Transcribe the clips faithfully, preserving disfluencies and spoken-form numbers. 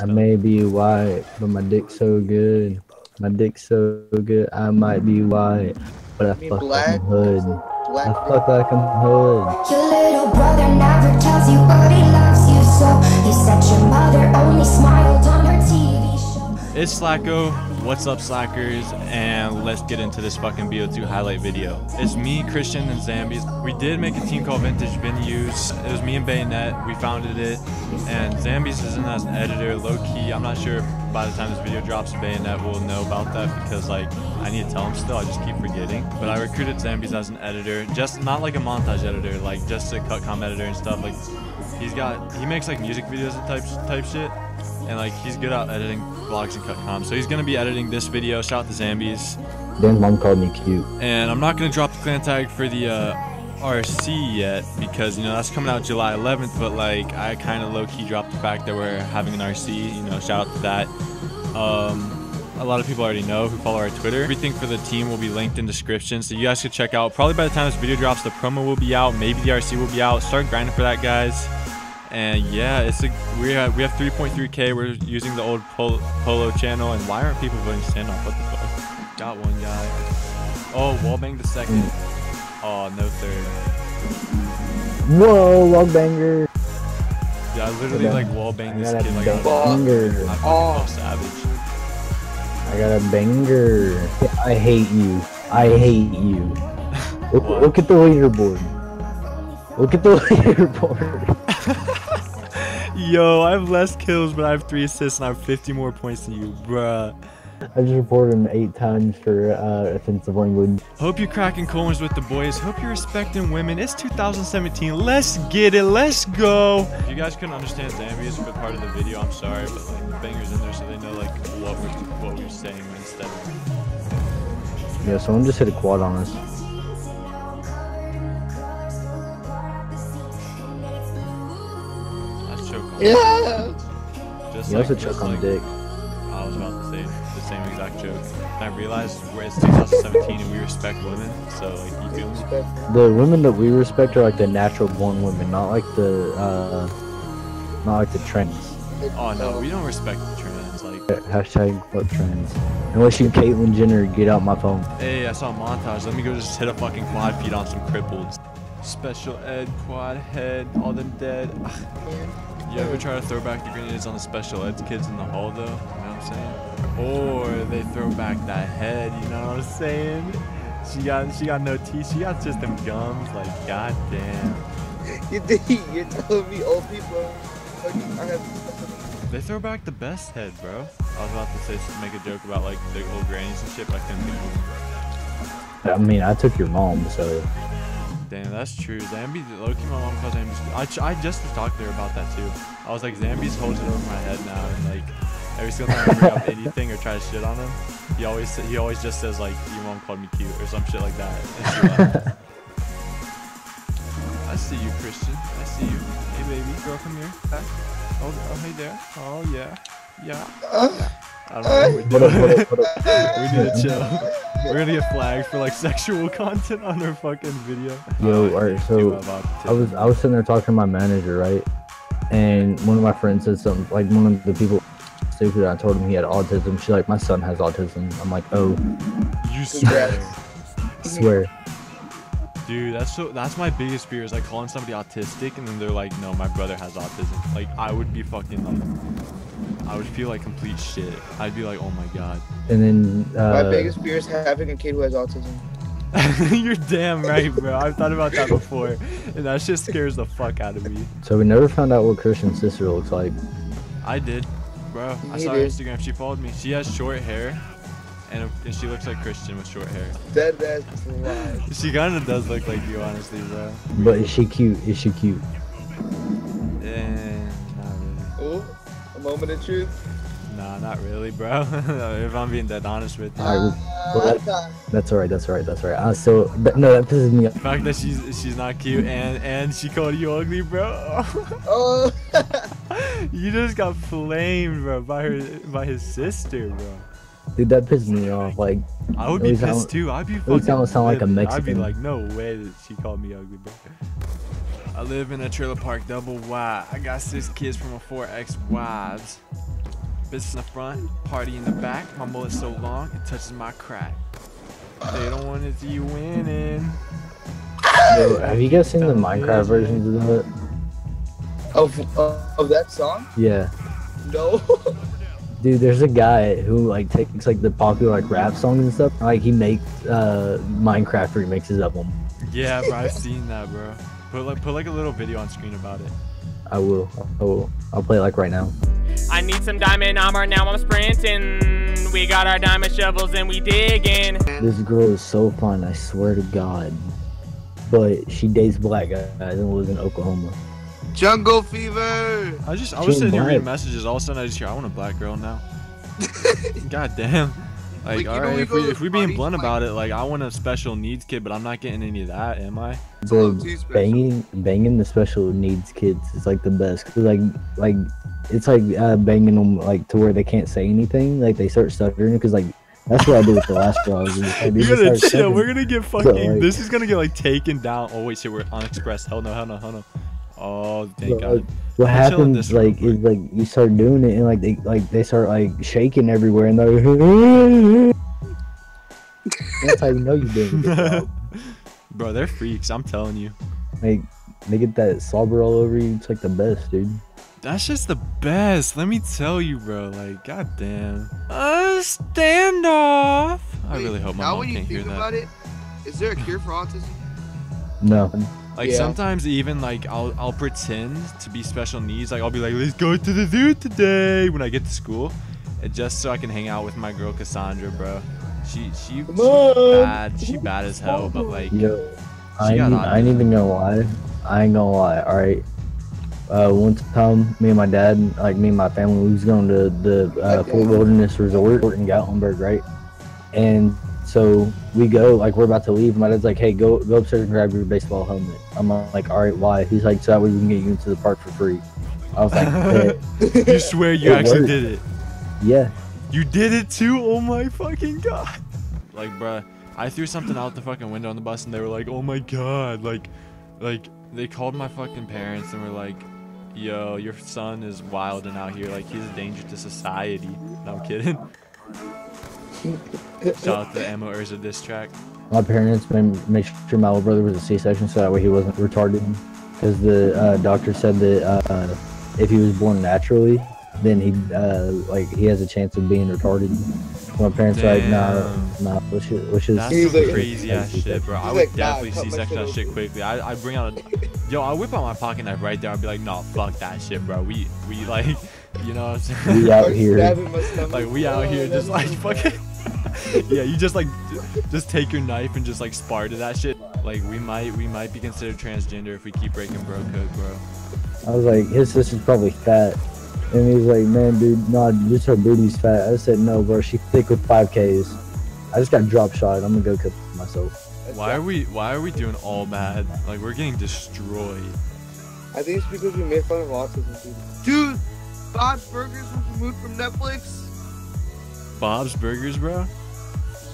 That may be white, but my dick's so good. My dick's so good. I might be white, but I fuck like I'm hood. I fuck like I'm hood. Your little brother never tells you what he loves you so. You said your mother only smiled on her T V show. It's Slaqqo. What's up, Slackers? And let's get into this fucking B O two highlight video. It's me, Christian, and Zambies. We did make a team called Vintage Venues. It was me and Bayonet. We founded it, and Zambies isn't as an editor, low key. I'm not sure. By the time this video drops, Bayonet will know about that because, like, I need to tell him still. I just keep forgetting. But I recruited Zambies as an editor, just not like a montage editor, like just a cut-com editor and stuff. Like, he's got, he makes like music videos and type type shit, and like he's good at editing vlogs and cut-com. So he's gonna be editing this video. Shout out to Zambies. Then mom called me cute. And I'm not gonna drop the clan tag for the uh, R C yet because you know that's coming out July eleventh. But like, I kind of low-key dropped the fact that we're having an R C. You know, shout out to that. Um, a lot of people already know who follow our Twitter. Everything for the team will be linked in description, so you guys could check out. Probably by the time this video drops, the promo will be out. Maybe the R C will be out. Start grinding for that, guys. And yeah, it's a we have we have three point three K. We're using the old pol polo channel. And why aren't people voting stand off? What the fuck? Got one guy. Oh, wallbang the second. Oh, no third. Whoa, wallbanger. Yeah, I literally I like wallbang this kid like a banger. I'm oh, savage. I got a banger. I hate you. I hate you. Look, look at the leaderboard. Look at the leaderboard. Yo, I have less kills, but I have three assists and I have fifty more points than you, bruh. I just reported him eight times for uh, offensive language. Hope you're cracking coins with the boys. Hope you're respecting women. It's two thousand seventeen. Let's get it. Let's go. If you guys couldn't understand Zambies for part of the video, I'm sorry, but like the banger's in there so they know like what we're what we're saying instead. Yeah, someone just hit a quad on us. Yeah. Just like, a just choke on like, dick. I was about to say the same exact joke. And I realized where it's two thousand seventeen and we respect women, so like you can. The women that we respect are like the natural born women, not like the uh, not like the trends. Oh no, we don't respect the trends. Like hashtag fuck trends. Unless you Caitlyn Jenner, get out my phone. Hey, I saw a montage. Let me go just hit a fucking quad feed on some crippled. Special ed quad head, all them dead. You ever try to throw back the grenades on the special ed kids in the hall though? You know what I'm saying? Or they throw back that head, you know what I'm saying? She got she got no teeth, she got just them gums, like goddamn. You think you're telling me old people fucking are having they throw back the best head, bro. I was about to say make a joke about like the old grannies and shit, but I couldn't think of it. I mean, I took your mom, so damn, that's true. Zambies, low-key, my mom calls Zambies. I, I just talked to her about that too. I was like, Zambies holds it over my head now, and like every single time I bring up anything or try to shit on him, he always he always just says like, "Your mom called me cute" or some shit like that. Like, I see you, Christian. I see you. Hey, baby, girl, come here. Hi. Oh, oh, hey there. Oh yeah, yeah. yeah. I don't know what we're doing. We need to chill. We're gonna get flagged for like sexual content on our fucking video. Yo, alright, so I was I was sitting there talking to my manager, right? And one of my friends said something, like one of the people stupid, I told him he had autism. She's like, my son has autism. I'm like, oh. You swear. Swear. Dude, that's so that's my biggest fear is like calling somebody autistic and then they're like, no, my brother has autism. Like I would be fucking like I would feel like complete shit. I'd be like, oh my god. And then uh, my biggest fear is having a kid who has autism. You're damn right, bro. I've thought about that before, and that shit scares the fuck out of me. So we never found out what Christian's sister looks like. I did, bro. Me I saw her Instagram. She followed me. She has short hair, and, and she looks like Christian with short hair. That that's wild. She kind of does look like you, honestly, bro. But is she cute? Is she cute? And not really. Oh. Moment of truth? Nah, not really, bro. If I'm being dead honest with you. All right, well, that, that's alright, that's alright, that's alright. Uh, so, that, no, that pisses me off. The fact that she's she's not cute and and she called you ugly, bro. Oh. You just got flamed, bro, by her by his sister, bro. Dude, that pissed me off. Like, I would be pissed sound, too. I'd be fucking. Sound like a Mexican. I'd be like, no way that she called me ugly, bro. I live in a trailer park, double wide. I got six kids from my four ex-wives. business in the front, party in the back. My mullet's so long, it touches my crack. They don't want to see you winning. Yo, have you guys seen the Minecraft versions of that? Of, uh, of that song? Yeah. No. Dude, there's a guy who like takes like the popular like rap songs and stuff. And, like he makes uh, Minecraft remixes of them. Yeah, bro, I've seen that, bro. Put like put like a little video on screen about it. I will. I will. I'll play it like right now. I need some diamond armor now. I'm sprinting. We got our diamond shovels and we digging. This girl is so fun. I swear to God. But she dates black guys and lives in Oklahoma. Jungle fever. I just I was sitting here reading messages. All of a sudden I just hear I want a black girl now. God damn. Like, like all right, know, if we if we being blunt like, about it, like I want a special needs kid, but I'm not getting any of that, am I? Bro, banging banging the special needs kids is like the best. Cause like like it's like uh, banging them like to where they can't say anything. Like they start stuttering because like. That's what I did with the last girl. We're gonna chill. We're gonna get fucking. So, like, this is gonna get like taken down. Oh wait, shit, we're on Express. Hell no, hell no, hell no. Oh thank God. Like, what I'm happens like is like you start doing it and like they like they start like shaking everywhere and they're like, that's how you know you're doing it. Bro, they're freaks. I'm telling you. Like they get that slobber all over you. It's like the best, dude. That's just the best. Let me tell you, bro. Like, goddamn. Uh, standoff. Wait, I really hope my mom can't hear that. Now when you think about it, is there a cure for autism? No. Like yeah. Sometimes even like I'll I'll pretend to be special needs. Like I'll be like, let's go to the zoo today when I get to school, and just so I can hang out with my girl Cassandra, bro. She she, she bad. She bad as hell. But like, yo, I ain't, I ain't even gonna lie. I ain't gonna lie. All right. Uh, one time, me and my dad, like me and my family, we was going to the uh, Fort Wilderness Resort in Gatlinburg, right? And so we go, like we're about to leave. My dad's like, "Hey, go go upstairs and grab your baseball helmet." I'm like, "All right, why?" He's like, "So that way we can get you into the park for free." I was like, hey. "You swear you it actually worked. Did it?" Yeah. You did it too? Oh my fucking God! Like, bruh, I threw something out the fucking window on the bus, and they were like, "Oh my God!" Like, like they called my fucking parents and were like. Yo, your son is wilding out here. Like, he's a danger to society. No, I'm kidding. Shout out to Emma Urza diss track. My parents made, made sure my little brother was a C-section so that way he wasn't retarded. Because the uh, doctor said that uh, if he was born naturally, then he uh, like he has a chance of being retarded. So my parents damn. Were like, nah, nah, which is which is that's crazy ass shit, bro. I would like, definitely nah, C-section that shit quickly. I I bring out a. Yo, I whip out my pocket knife right there. I'd be like, nah, fuck that shit, bro. We, we like, you know what I'm saying? We out here. Like, we out here just like, fucking. Yeah, you just like, just take your knife and just like spar to that shit. Like, we might, we might be considered transgender if we keep breaking bro code, bro. I was like, his sister's probably fat. And he was like, man, dude, nah, just her booty's fat. I said, no, bro, she's thick with five Ks. I just got drop shot. I'm gonna go cook myself. Why are we why are we doing all bad? Like we're getting destroyed. I think it's because we made fun of autism people. Dude, Bob's Burgers was removed from Netflix. Bob's Burgers, bro?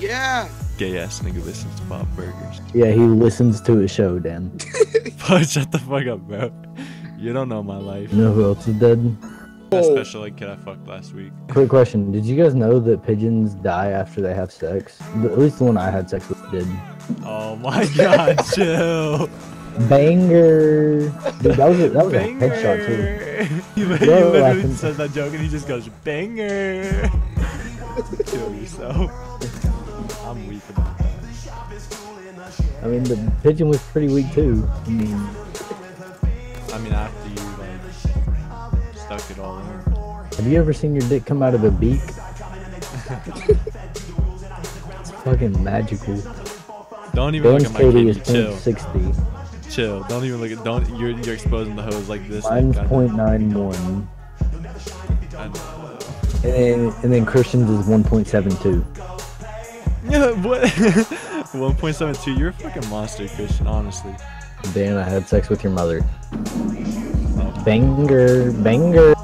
Yeah. Gay ass nigga listens to Bob Burgers. Yeah, he listens to his show, Dan. But shut the fuck up, bro. You don't know my life. You know who else is dead? That special like kid I fucked last week. Quick question, did you guys know that pigeons die after they have sex? At least the one I had sex with did. Oh my God, chill. Banger. Dude, that was a, that was a headshot too. He, he literally laughing. Says that joke and he just goes, banger. Kill yourself. I'm weak about that. I mean, the pigeon was pretty weak too. I mean, I mean after you like, stuck it all in. Have you ever seen your dick come out of a beak? It's fucking magical. Don't even Ben's look at my kid. Chill. sixty. Chill. Don't even look at. Don't. You're you're exposing the hose like this. Mine's zero point nine one. And then and then Christian's is one point seven two. Yeah. What? one point seven two. You're a fucking monster, Christian. Honestly. Dan, I had sex with your mother. Oh. Banger, banger,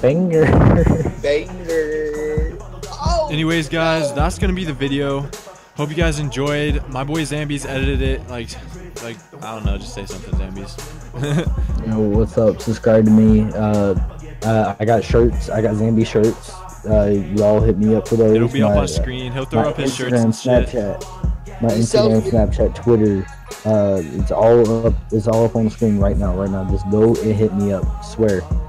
banger, banger. Oh. Anyways, guys, that's gonna be the video. Hope you guys enjoyed. My boy Zambies edited it. Like, like I don't know. Just say something, Zambies. Yo, what's up? Subscribe to me. Uh, Uh, I got shirts. I got Zambies shirts. Uh, y'all hit me up for those. It'll be my, up on screen. He'll throw up his Instagram, shirts and shit. Snapchat, my Instagram, Snapchat, Twitter. Uh, it's all up. It's all up on the screen right now. Right now, just go and hit me up. I swear.